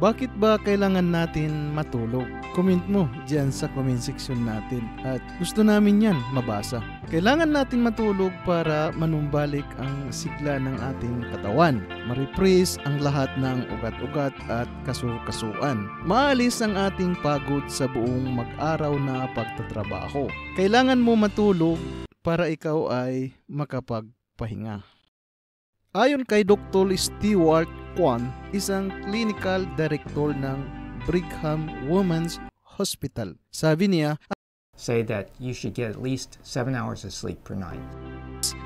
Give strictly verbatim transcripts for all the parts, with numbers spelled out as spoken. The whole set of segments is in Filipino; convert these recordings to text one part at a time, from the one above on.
Bakit ba kailangan natin matulog? Comment mo dyan sa comment section natin at gusto namin yan mabasa. Kailangan natin matulog para manumbalik ang sigla ng ating katawan, ma-refresh ang lahat ng ugat-ugat at kasu-kasuan, maalis ang ating pagod sa buong mag-araw na pagtatrabaho. Kailangan mo matulog para ikaw ay makapagpahinga. Ayon kay Doctor Stewart, Kwan, isang clinical director ng Brigham Women's Hospital. Sabi niya, say that you should get at least seven hours of sleep per night.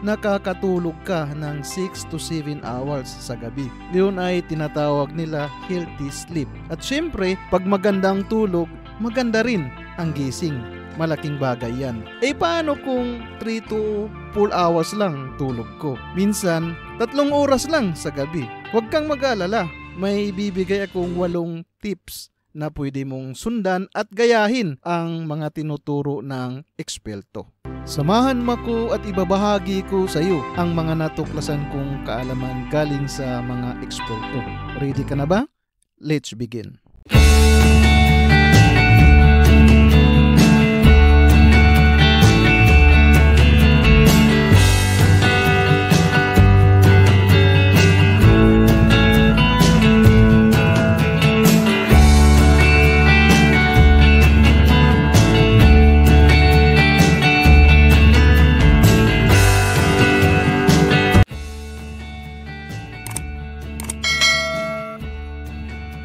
Nakakatulog ka ng six to seven hours sa gabi. Yun ay tinatawag nila healthy sleep. At syempre, pag maganda ang tulog, maganda rin ang gising. Malaking bagay yan. E paano kung three to four hours lang tulog ko? Minsan, tatlong oras lang sa gabi. Huwag kang mag-alala, may bibigay akong walong tips na pwede mong sundan at gayahin ang mga tinuturo ng eksperto. Samahan mo ko at ibabahagi ko sa iyo ang mga natuklasan kong kaalaman galing sa mga eksperto. Ready ka na ba? Let's begin.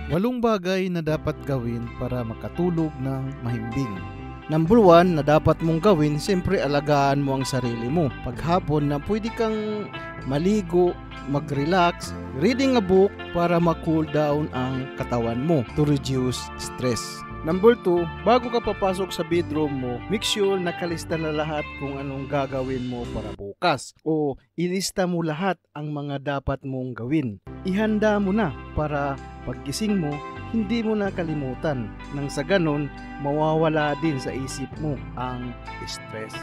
Walong bagay na dapat gawin para makatulog ng mahimbing. Number one na dapat mong gawin, siyempre alagaan mo ang sarili mo. Paghapon na pwede kang maligo, mag-relax, reading a book para ma-cool down ang katawan mo to reduce stress. Number two, bago ka papasok sa bedroom mo, make sure nakalista na lahat kung anong gagawin mo para bukas o ilista mo lahat ang mga dapat mong gawin. Ihanda mo na para paggising mo, hindi mo nakalimutan. Nang sa ganon, mawawala din sa isip mo ang stress.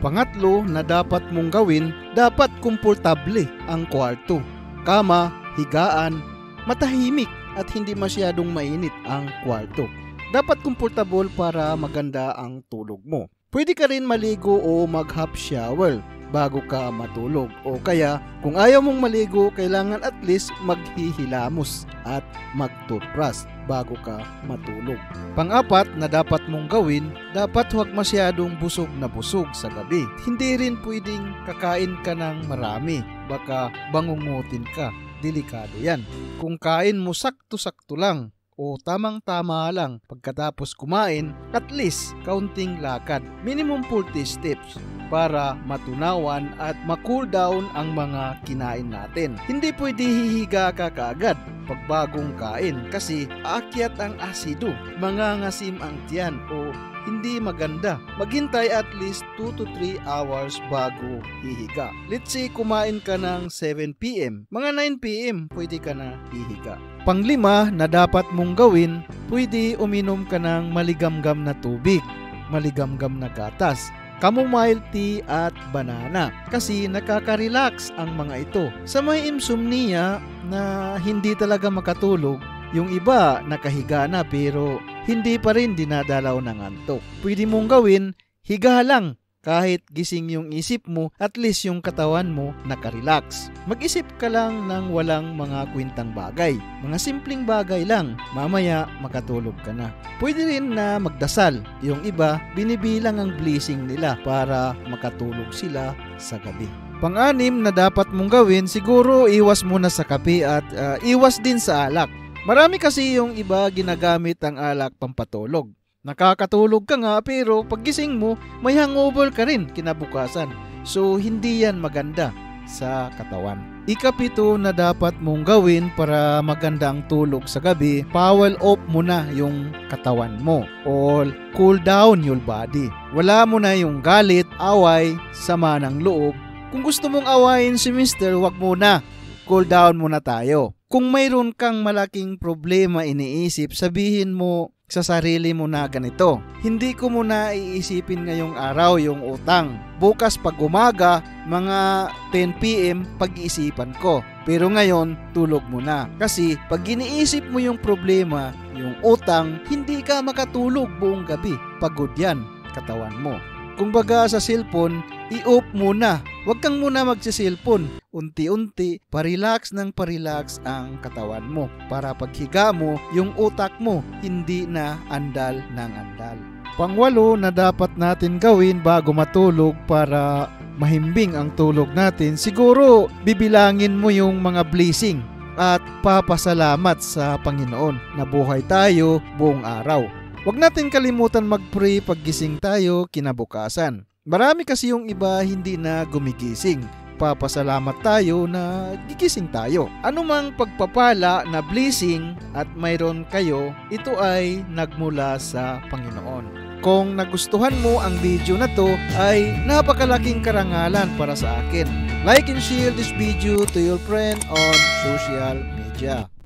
Pangatlo na dapat mong gawin, dapat komportable ang kwarto. Kama, higaan, matahimik at hindi masyadong mainit ang kwarto. Dapat komportable para maganda ang tulog mo. Pwede ka rin maligo o mag-hot shower bago ka matulog, o kaya kung ayaw mong maligo, kailangan at least maghihilamos at magtoothbrush bago ka matulog. Pang-apat na dapat mong gawin, dapat huwag masyadong busog na busog sa gabi. Hindi rin pwedeng kakain ka ng marami, baka bangungutin ka. Delikado yan. Kung kain mo sakto-sakto lang o tamang-tama lang pagkatapos kumain, at least kaunting lakad, minimum forty steps para matunawan at ma-cool down ang mga kinain natin. Hindi pwede hihiga ka kaagad pagbagong kain kasi aakyat ang asido, mangangasim ang tiyan o hindi maganda. Maghintay at least two to three hours bago hihiga. Let's say kumain ka ng seven p m Mga nine p m pwede ka na hihiga. Panglima na dapat mong gawin, pwede uminom ka ng maligamgam na tubig, maligamgam na gatas, chamomile tea at banana kasi nakaka-relax ang mga ito. Sa may insomnia na hindi talaga makatulog, yung iba nakahiga na pero hindi pa rin dinadalaw ng antok. Pwede mong gawin, higa lang. Kahit gising yung isip mo, at least yung katawan mo nakarelax. Mag-isip ka lang ng walang mga kwentang bagay. Mga simpleng bagay lang, mamaya makatulog ka na. Pwede rin na magdasal. Yung iba, binibilang ang blessing nila para makatulog sila sa gabi. Pang-anim na dapat mong gawin, siguro iwas muna sa kape at uh, iwas din sa alak. Marami kasi yung iba ginagamit ang alak pampatulog. Nakakatulog ka nga pero paggising mo, may hangover ka rin kinabukasan. So hindi yan maganda sa katawan. Ikapito na dapat mong gawin para maganda ang tulog sa gabi, power off mo na yung katawan mo or cool down your body. Wala mo na yung galit, away, sama ng loob. Kung gusto mong awayin si mister, wag mo na. Cool down muna tayo. Kung mayroon kang malaking problema iniisip, sabihin mo sa sarili mo na ganito. Hindi ko muna iisipin ngayong araw yung utang. Bukas pag umaga, mga ten p m pag-iisipan ko. Pero ngayon, tulog mo na. Kasi pag iniisip mo yung problema, yung utang, hindi ka makatulog buong gabi. Pagod yan, katawan mo. Kung baga sa cellphone, i-off muna. Huwag kang muna magsiselfon. Unti-unti, parelax ng parelax ang katawan mo para paghiga mo, yung utak mo hindi na andal ng andal. Pangwalo na dapat natin gawin bago matulog para mahimbing ang tulog natin, siguro bibilangin mo yung mga blessing at papasalamat sa Panginoon na buhay tayo buong araw. Huwag natin kalimutan mag-pray pag gising tayo kinabukasan. Marami kasi yung iba hindi na gumigising. Papasalamat tayo na gigising tayo. Anumang pagpapala na blessing at mayroon kayo, ito ay nagmula sa Panginoon. Kung nagustuhan mo ang video na to, ay napakalaking karangalan para sa akin. Like and share this video to your friend on social media.